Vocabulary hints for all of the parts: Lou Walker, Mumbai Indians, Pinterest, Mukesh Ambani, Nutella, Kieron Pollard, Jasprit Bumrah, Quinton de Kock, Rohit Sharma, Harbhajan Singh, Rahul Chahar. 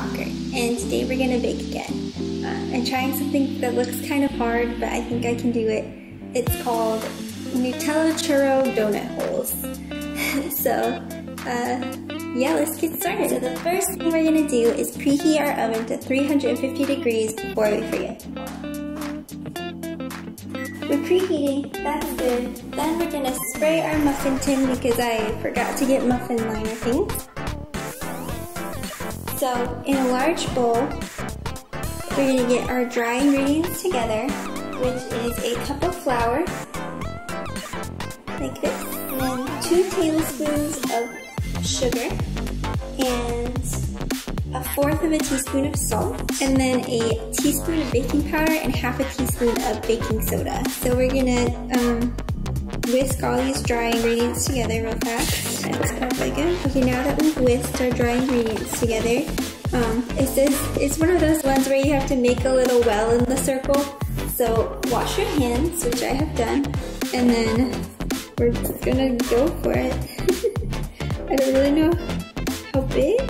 Walker, and today we're gonna bake again. I'm trying something that looks kind of hard, but I think I can do it. It's called Nutella Churro Donut Holes. Yeah, let's get started. So the first thing we're gonna do is preheat our oven to 350 degrees before we forget. We're preheating, that's good. Then we're gonna spray our muffin tin because I forgot to get muffin liner things. So in a large bowl, we're gonna get our dry ingredients together, which is a cup of flour, like this, and then 2 tablespoons of sugar, and 1/4 of a teaspoon of salt, and then a teaspoon of baking powder and 1/2 a teaspoon of baking soda. So we're gonna whisk all these dry ingredients together real fast. That's probably good. Okay, now that we've whisked our dry ingredients together, it's one of those ones where you have to make a little well in the circle. So wash your hands, which I have done, and then we're gonna go for it. I don't really know how big.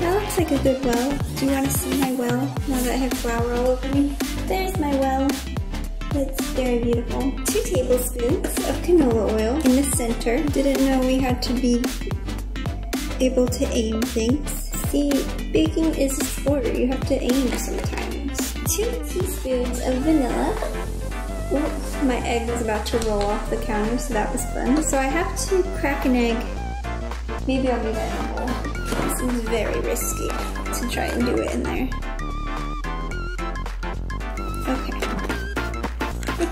That looks like a good well. Do you want to see my well now that I have flour all over me? There's my well. It's very beautiful. 2 tablespoons of canola oil in the center. Didn't know we had to be able to aim things. See, baking is a sport. You have to aim sometimes. 2 teaspoons of vanilla. Oops, my egg was about to roll off the counter, so that was fun. So I have to crack an egg. Maybe I'll do that in a bowl. This is very risky to try and do it in there.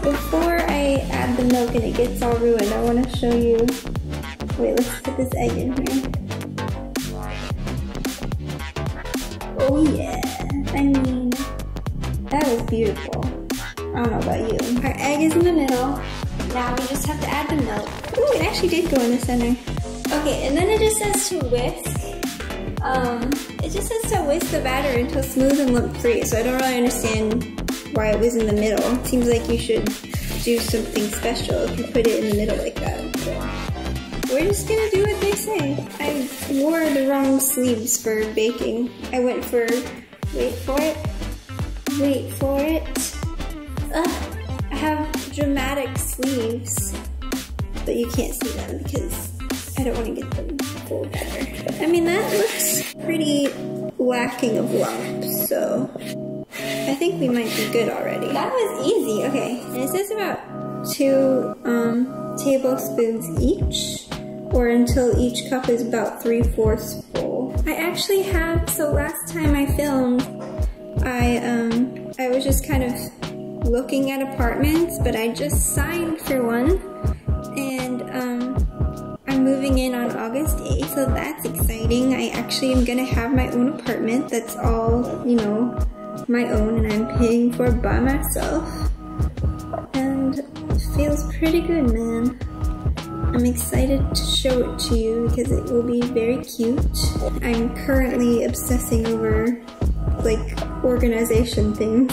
Before I add the milk and it gets all ruined, I want to show you. Wait, let's put this egg in here. Oh yeah, I mean, that was beautiful. I don't know about you. Our egg is in the middle. Now we just have to add the milk. Ooh, it actually did go in the center. Okay, and then it just says to whisk. It just says to whisk the batter until smooth and lump-free, so I don't really understand why it was in the middle. It seems like you should do something special if you put it in the middle like that. So we're just gonna do what they say. I wore the wrong sleeves for baking. I went for, wait for it. Ugh, I have dramatic sleeves, but you can't see them because I don't wanna get them full better. I mean, that looks pretty lacking of lump, so. I think we might be good already. That was easy, okay. And it says about 2 tablespoons each, or until each cup is about 3/4 full. I actually have, so last time I filmed, I was just kind of looking at apartments, but I just signed for one, and I'm moving in on August 8th, so that's exciting. I actually am gonna have my own apartment that's all, you know, my own, and I'm paying for it by myself, and it feels pretty good, man. I'm excited to show it to you because it will be very cute. I'm currently obsessing over, like, organization things.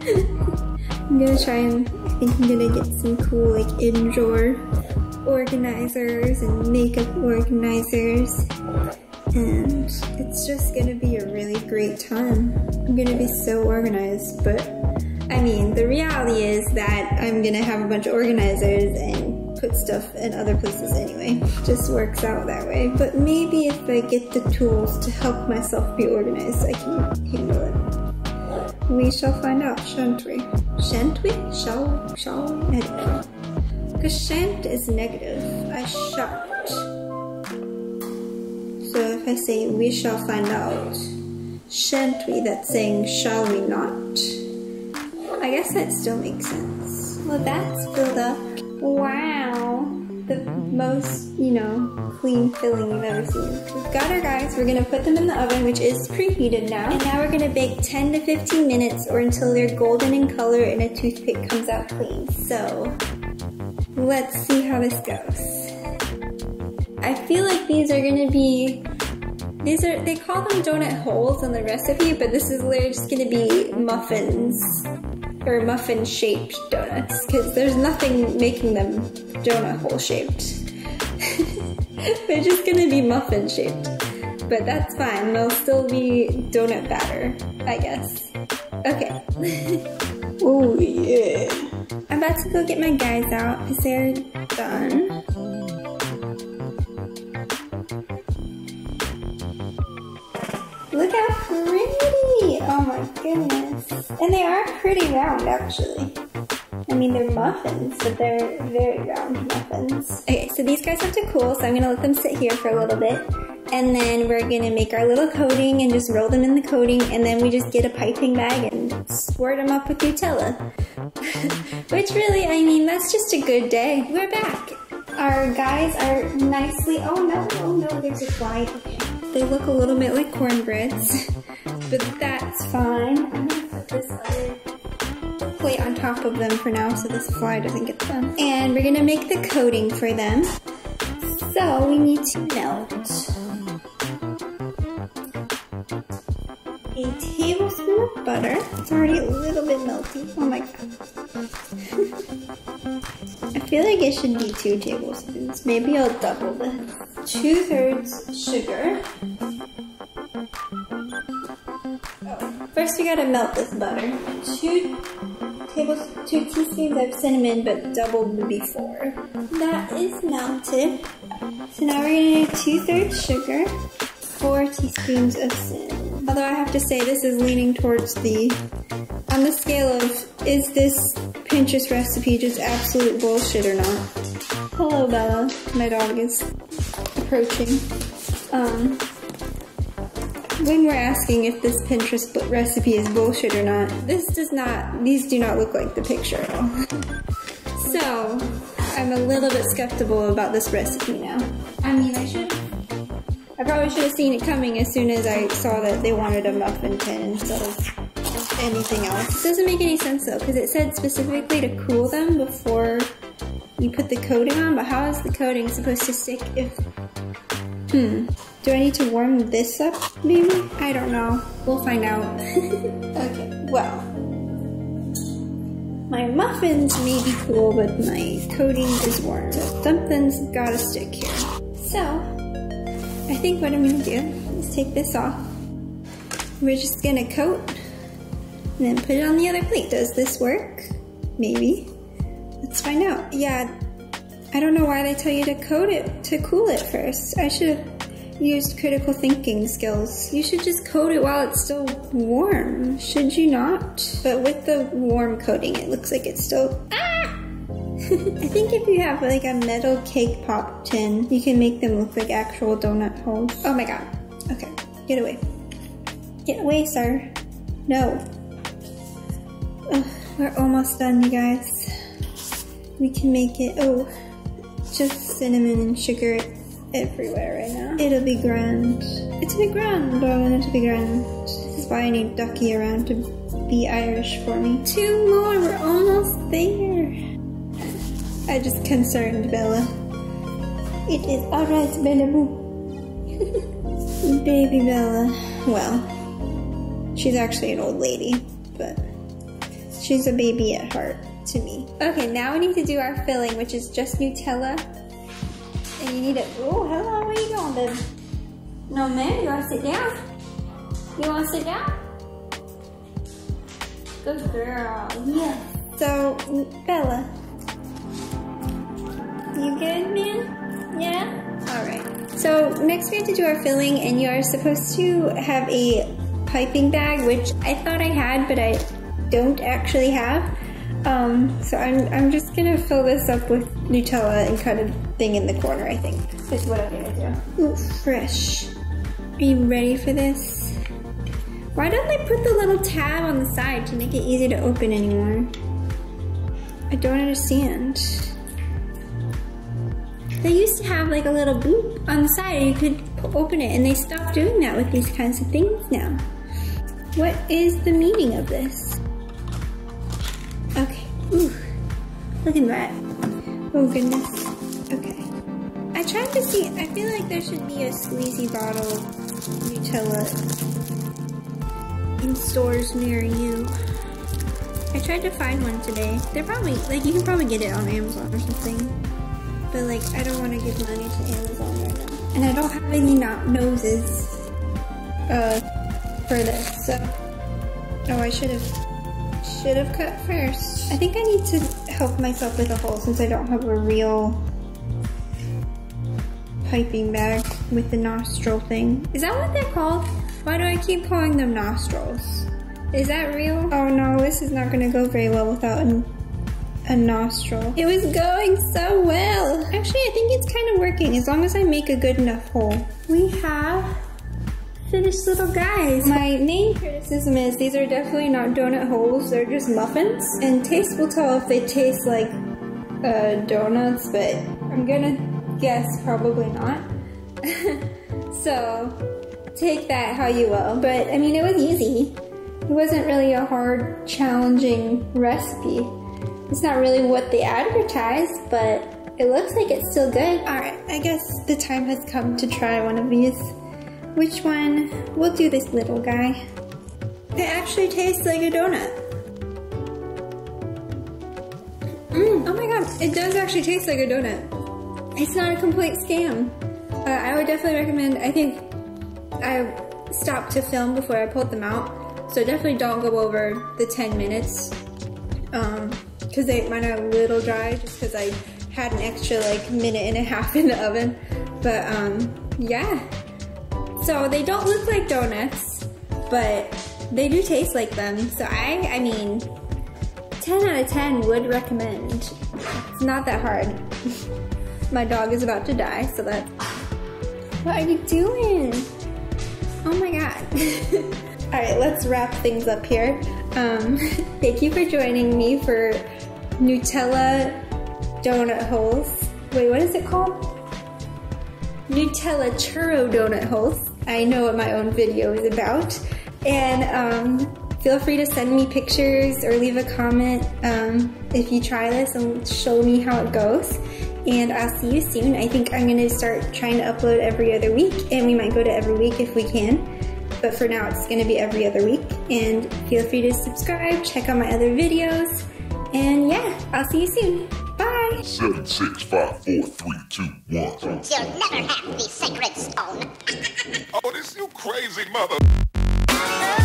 I'm gonna try and, I think I'm gonna get some cool, like, in-drawer organizers and makeup organizers. And it's just gonna be a really great time. I'm gonna be so organized, but I mean, the reality is that I'm gonna have a bunch of organizers and put stuff in other places anyway. It just works out that way. But maybe if I get the tools to help myself be organized, I can handle it. We shall find out, shan't we? Shan't we? Shall we? Because shan't is negative. I shan't. So if I say, we shall find out, shan't we, that's saying, shall we not? I guess that still makes sense. Well, that's filled up. Wow. The most, you know, clean filling you've ever seen. We've got our guys. We're gonna put them in the oven, which is preheated now. And now we're gonna bake 10 to 15 minutes or until they're golden in color and a toothpick comes out clean. So let's see how this goes. I feel like these are gonna be, they call them donut holes in the recipe, but this is literally just gonna be muffins, or muffin shaped donuts, because there's nothing making them donut hole shaped. They're just gonna be muffin shaped. but that's fine. They'll still be donut batter, I guess. Okay. Oh yeah. I'm about to go get my guys out because they're done. Look how pretty! Oh my goodness. And they are pretty round, actually. I mean, they're muffins, but they're very round muffins. Okay, so these guys have to cool, so I'm gonna let them sit here for a little bit. And then we're gonna make our little coating and just roll them in the coating, and then we just get a piping bag and squirt them up with Nutella. Which really, I mean, that's just a good day. We're back. Our guys are nicely, oh no, there's a fly. Okay. They look a little bit like cornbreads, but that's fine. I'm gonna put this other plate on top of them for now so this fly doesn't get them. And we're gonna make the coating for them. So we need to melt a tablespoon of butter. It's already a little bit melty. Oh my god. I feel like it should be 2 tablespoons. Maybe I'll double this. 2/3 sugar. Oh, first we gotta melt this butter. 2 teaspoons of cinnamon, but doubled before. That is melted. So now we're gonna do 2/3 sugar, 4 teaspoons of cinnamon. Although I have to say this is leaning towards the, on the scale of, is this Pinterest recipe just absolute bullshit or not? Hello Bella, my dog is approaching. When we're asking if this Pinterest recipe is bullshit or not, this does not, these do not look like the picture at all. So, I'm a little bit skeptical about this recipe now. I mean, I probably should have seen it coming as soon as I saw that they wanted a muffin tin instead of anything else. It doesn't make any sense though, because it said specifically to cool them before you put the coating on, but how is the coating supposed to stick if... Do I need to warm this up, maybe? I don't know. We'll find out. Okay, well. My muffins may be cool, but my coating is warm. So something's gotta stick here. So, I think what I'm gonna do is take this off. We're just gonna coat and then put it on the other plate. Does this work? Maybe. Let's find out. Yeah, I don't know why they tell you to coat it, to cool it first. I should have used critical thinking skills. You should just coat it while it's still warm, should you not? But with the warm coating, it looks like it's still, I think if you have like a metal cake pop tin, you can make them look like actual donut holes. Oh my god. Okay. Get away. Get away, sir. No. Ugh, we're almost done, you guys. We can make it. Oh, just cinnamon and sugar everywhere right now. It'll be grand. It's a grand. I want it to be grand. This is why I need Ducky around to be Irish for me. 2 more. We're almost there. I just concerned Bella. It is alright, Bella Boo. Baby Bella. Well, she's actually an old lady, but she's a baby at heart to me. Okay, now we need to do our filling, which is just Nutella. And you need a, oh, hello, where are you going, baby? No, ma'am, you wanna sit down? You wanna sit down? Good girl, yes. So, Bella. You good, man? Yeah? Alright. So next we have to do our filling, and you are supposed to have a piping bag, which I thought I had, but I don't actually have. So I'm just gonna fill this up with Nutella and cut a thing in the corner, I think. That's what I'm gonna do. Ooh, fresh. Are you ready for this? Why don't they put the little tab on the side to make it easy to open anymore? I don't understand. They used to have like a little boop on the side, you could open it, and they stopped doing that with these kinds of things now. What is the meaning of this? Okay, ooh, look at that. Oh goodness, okay. I tried to see, I feel like there should be a squeezy bottle of Nutella in stores near you. I tried to find one today. They're probably, like you can probably get it on Amazon or something. But like, I don't want to give money to Amazon right now. And I don't have any noses. for this. So, oh, I should have cut first. I think I need to help myself with a hole since I don't have a real piping bag with the nostril thing. Is that what they're called? Why do I keep calling them nostrils? Is that real? Oh no, this is not gonna go very well without a nostril. It was going so well. Actually, I think it's kind of working as long as I make a good enough hole. We have finished little guys. My main criticism is these are definitely not donut holes, they're just muffins. And taste will tell if they taste like donuts, but I'm gonna guess probably not. So take that how you will, but I mean, it was easy. It wasn't really a hard, challenging recipe. It's not really what they advertised, but it looks like it's still good. All right, I guess the time has come to try one of these. Which one? We'll do this little guy. It actually tastes like a donut. Oh my god, it does actually taste like a donut. It's not a complete scam. I would definitely recommend, I think I stopped to film before I pulled them out. So definitely don't go over the 10 minutes because they might have a little dry just because I had an extra like minute-and-a-half in the oven. But yeah, so they don't look like donuts, but they do taste like them. So I mean, 10 out of 10 would recommend. It's not that hard. My dog is about to die, so that's... What are you doing? Oh my god. All right, let's wrap things up here. Thank you for joining me for Nutella donut holes. Wait, what is it called? Nutella churro donut holes. I know what my own video is about. And feel free to send me pictures or leave a comment if you try this and show me how it goes. And I'll see you soon. I think I'm gonna start trying to upload every other week, and we might go to every week if we can. But for now, it's gonna be every other week. And feel free to subscribe, check out my other videos, and yeah, I'll see you soon. Bye! 7, 6, 5, 4, 3, 2, 1. You'll never have the sacred stone. Oh, this you crazy mother.